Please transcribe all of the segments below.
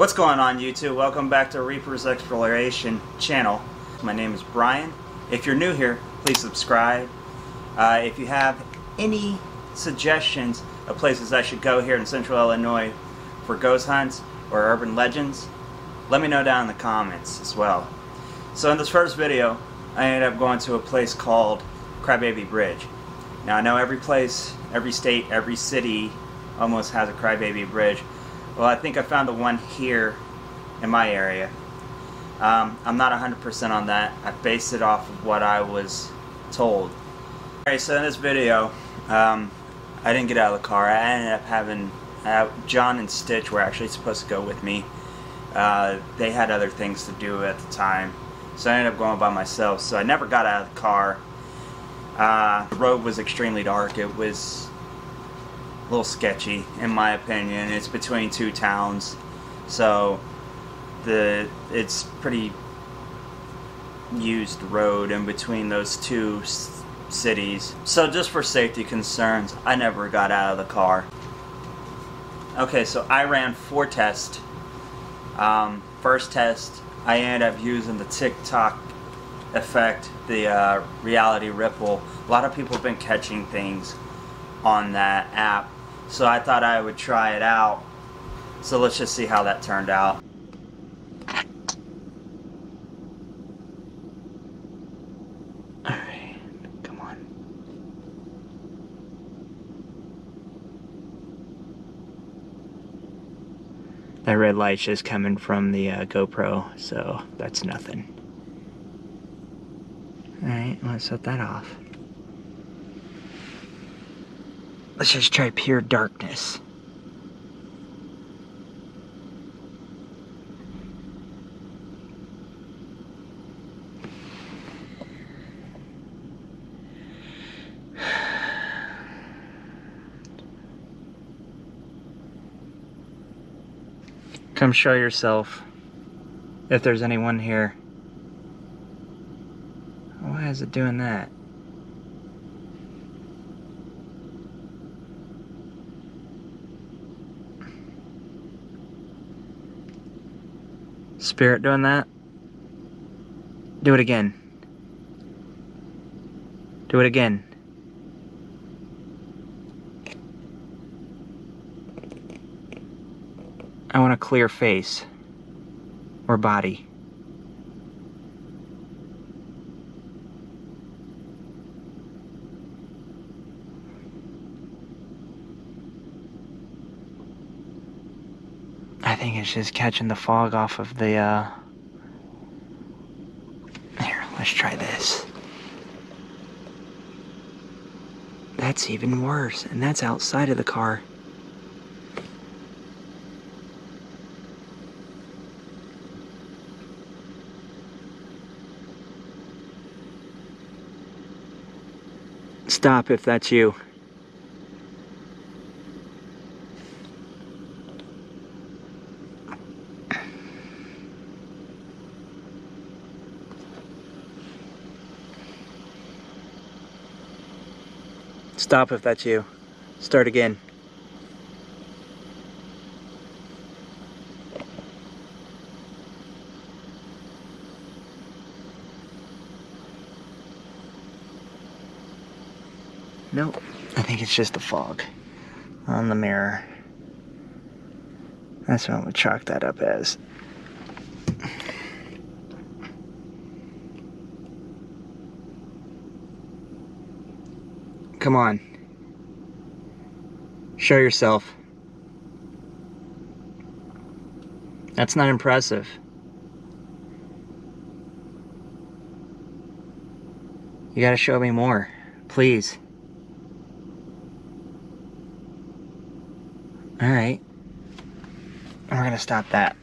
What's going on, YouTube? Welcome back to Reaper's Exploration Channel. My name is Brian. If you're new here, please subscribe. If you have any suggestions of places I should go here in Central Illinois for ghost hunts or urban legends, let me know down in the comments as well. So in this first video, I ended up going to a place called Crybaby Bridge. Now I know every place, every state, every city almost has a Crybaby Bridge. Well, I think I found the one here in my area. I'm not 100% on that. I based it off of what I was told. Alright, so in this video, I didn't get out of the car. I ended up having John and Stitch were actually supposed to go with me. They had other things to do at the time, so I ended up going by myself. So I never got out of the car. The road was extremely dark. It was a little sketchy, in my opinion. It's between two towns, so it's pretty used road in between those two cities. So just for safety concerns, I never got out of the car. Okay, so I ran four tests. First test, I ended up using the TikTok effect, the reality ripple. A lot of people have been catching things on that app, so I thought I would try it out. So let's just see how that turned out. Alright, come on. That red light's just coming from the GoPro, so that's nothing. Alright, let's set that off. Let's just try pure darkness. Come show yourself if there's anyone here. Why is it doing that? Spirit doing that? Do it again. Do it again. I want a clear face or body. I think it's just catching the fog off of the, Here, let's try this. That's even worse, and that's outside of the car. Stop if that's you. Stop if that's you. Start again. Nope. I think it's just the fog on the mirror. That's what I'm gonna chalk that up as. Come on. Show yourself. That's not impressive. You gotta show me more, please. Alright. We're gonna stop that.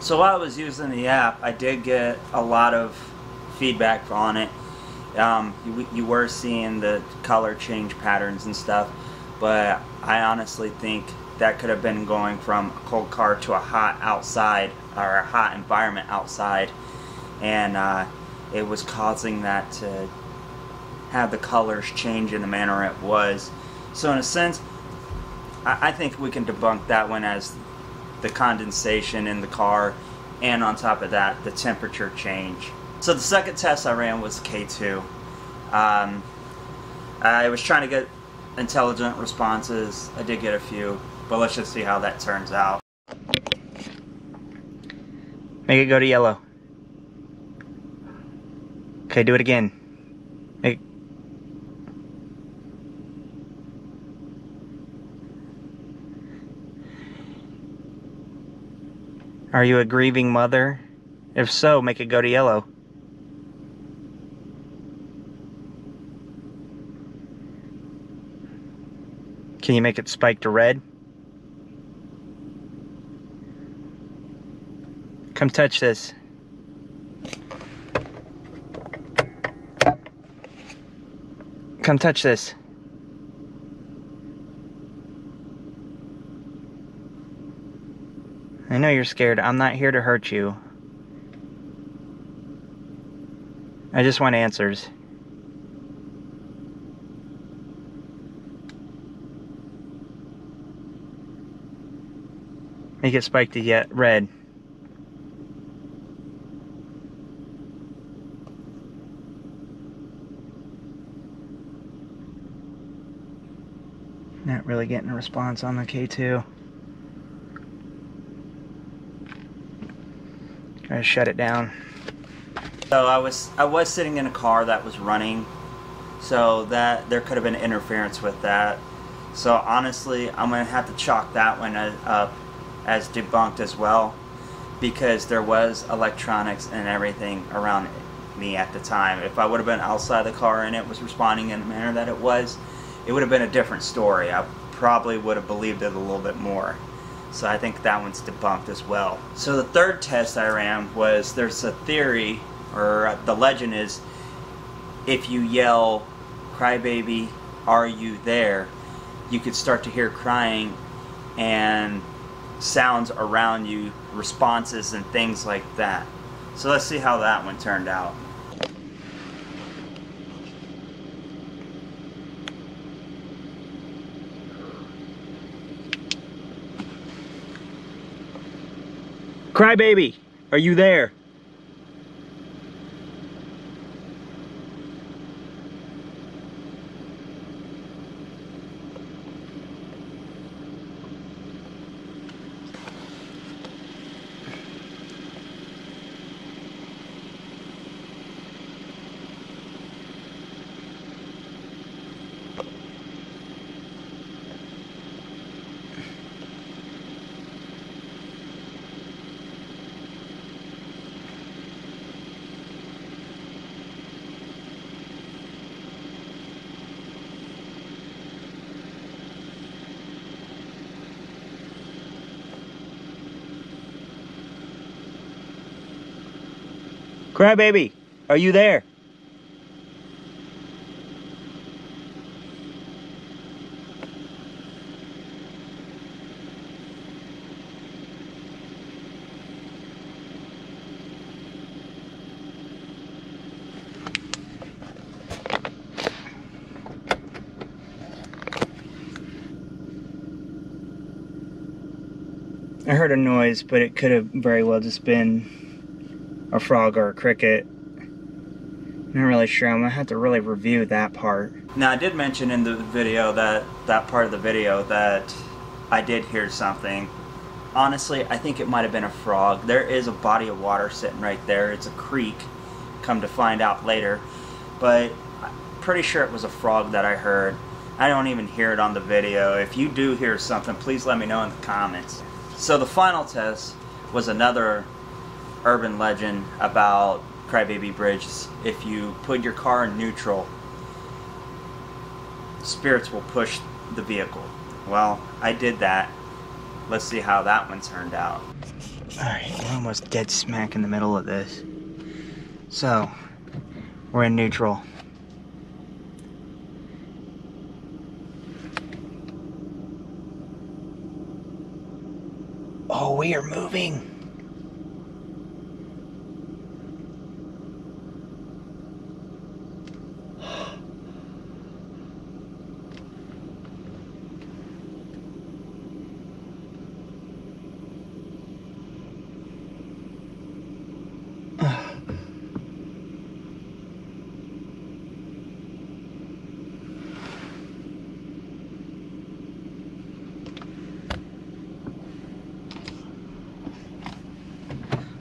So while I was using the app, I did get a lot of feedback on it. You were seeing the color change patterns and stuff, but I honestly think that could have been going from a cold car to a hot outside, or a hot environment outside, and it was causing that to have the colors change in the manner it was. So in a sense, I think we can debunk that one as the condensation in the car, and on top of that, the temperature change. So the second test I ran was K2. I was trying to get intelligent responses. I did get a few, but let's just see how that turns out. Make it go to yellow. Okay, do it again. Make it... Are you a grieving mother? If so, make it go to yellow. Can you make it spike to red? Come touch this. Come touch this. I know you're scared. I'm not here to hurt you. I just want answers. Make it spike to yet red. Not really getting a response on the K2. Gotta shut it down. So I was sitting in a car that was running, so that there could have been interference with that. So honestly, I'm gonna have to chalk that one up as debunked as well, because there was electronics and everything around me at the time. If I would have been outside the car and it was responding in the manner that it would have been a different story. I probably would have believed it a little bit more. So I think that one's debunked as well. So the third test I ran was, there's a theory, or the legend is, if you yell, "Crybaby, are you there?" you could start to hear crying and sounds around you, responses and things like that. So let's see how that one turned out. Crybaby, are you there? Crybaby, are you there? I heard a noise, but it could have very well just been a frog or a cricket. I'm not really sure. I'm gonna have to really review that part. Now, I did mention in the video that part of the video that I did hear something. Honestly, I think it might have been a frog. There is a body of water sitting right there. It's a creek, come to find out later. But I'm pretty sure it was a frog that I heard. I don't even hear it on the video. If you do hear something, please let me know in the comments. So the final test was another urban legend about Crybaby Bridge. If you put your car in neutral, spirits will push the vehicle. Well, I did that. Let's see how that one turned out. Alright, we're almost dead smack in the middle of this. So, we're in neutral. Oh, we are moving!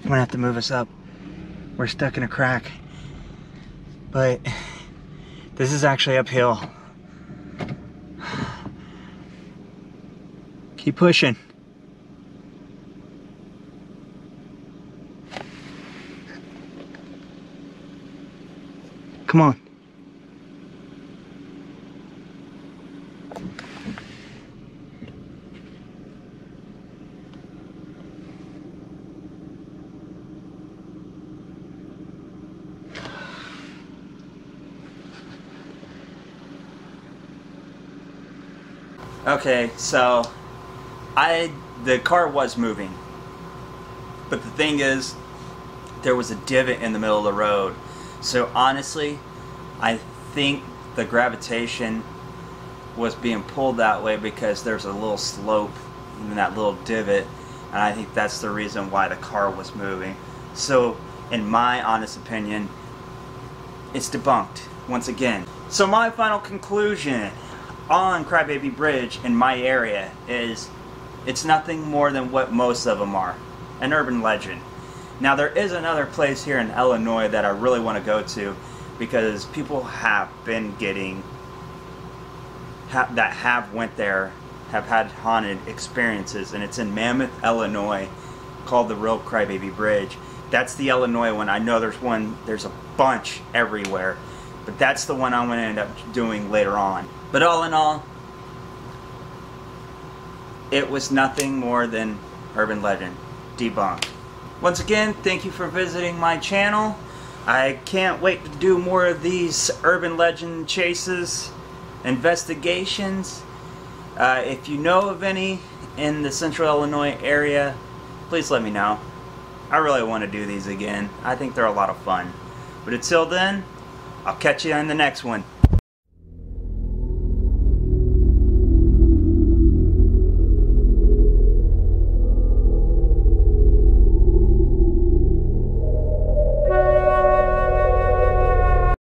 I'm gonna have to move us up. We're stuck in a crack. But this is actually uphill. Keep pushing. Come on. Okay, so the car was moving, but the thing is, there was a divot in the middle of the road. So honestly, I think the gravitation was being pulled that way because there's a little slope in that little divot, and I think that's the reason why the car was moving. So in my honest opinion, it's debunked once again. So my final conclusion on Crybaby Bridge in my area is it's nothing more than what most of them are, an urban legend. Now there is another place here in Illinois that I really want to go to because people have been getting, have had haunted experiences, and it's in Mammoth, Illinois, called the real Crybaby Bridge. That's the Illinois one. I know there's one, there's a bunch everywhere, but that's the one I'm going to end up doing later on. But all in all, it was nothing more than urban legend. Debunked. Once again, thank you for visiting my channel. I can't wait to do more of these urban legend chases, investigations. If you know of any in the central Illinois area, please let me know. I really want to do these again. I think they're a lot of fun. But until then, I'll catch you in the next one.